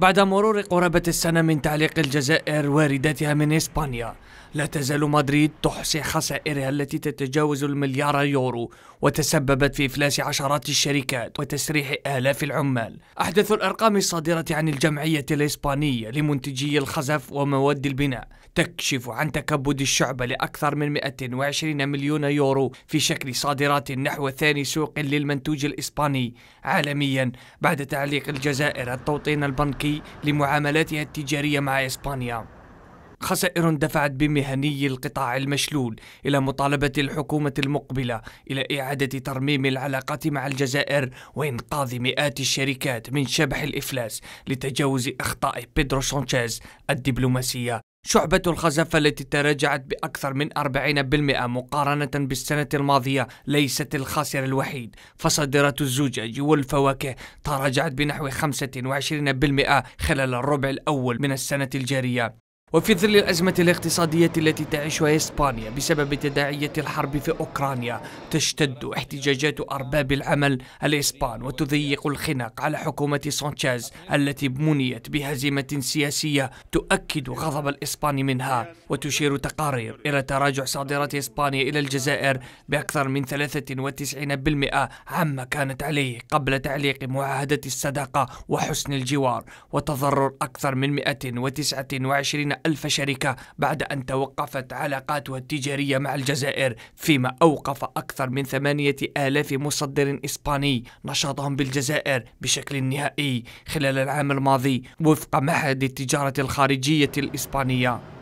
بعد مرور قرابة السنة من تعليق الجزائر وارداتها من إسبانيا، لا تزال مدريد تحصي خسائرها التي تتجاوز المليار يورو، وتسببت في إفلاس عشرات الشركات وتسريح آلاف العمال. أحدث الأرقام الصادرة عن الجمعية الإسبانية لمنتجي الخزف ومواد البناء تكشف عن تكبد الشعبة لأكثر من 120 مليون يورو في شكل صادرات، نحو ثاني سوق للمنتوج الإسباني عالميا بعد تعليق الجزائر التوطين البنكي لمعاملاتها التجارية مع إسبانيا. خسائر دفعت بمهني القطاع المشلول إلى مطالبة الحكومة المقبلة إلى إعادة ترميم العلاقات مع الجزائر وإنقاذ مئات الشركات من شبح الإفلاس لتجاوز أخطاء بيدرو سانشيز الدبلوماسية. شعبة الخزف التي تراجعت بأكثر من 40% مقارنة بالسنة الماضية ليست الخاسر الوحيد، فصادرات الزجاج والفواكه تراجعت بنحو 25% خلال الربع الأول من السنة الجارية. وفي ظل الأزمة الاقتصادية التي تعيشها إسبانيا بسبب تداعية الحرب في أوكرانيا، تشتد احتجاجات أرباب العمل الإسبان وتضيق الخناق على حكومة سانشيز التي منيت بهزيمة سياسية تؤكد غضب الإسباني منها. وتشير تقارير إلى تراجع صادرات إسبانيا إلى الجزائر بأكثر من 93% عما كانت عليه قبل تعليق معاهدة الصداقة وحسن الجوار، وتضرر أكثر من 129 ألف شركة بعد أن توقفت علاقاتها التجارية مع الجزائر، فيما أوقف أكثر من 8000 مصدر إسباني نشاطهم بالجزائر بشكل نهائي خلال العام الماضي وفق معهد التجارة الخارجية الإسبانية.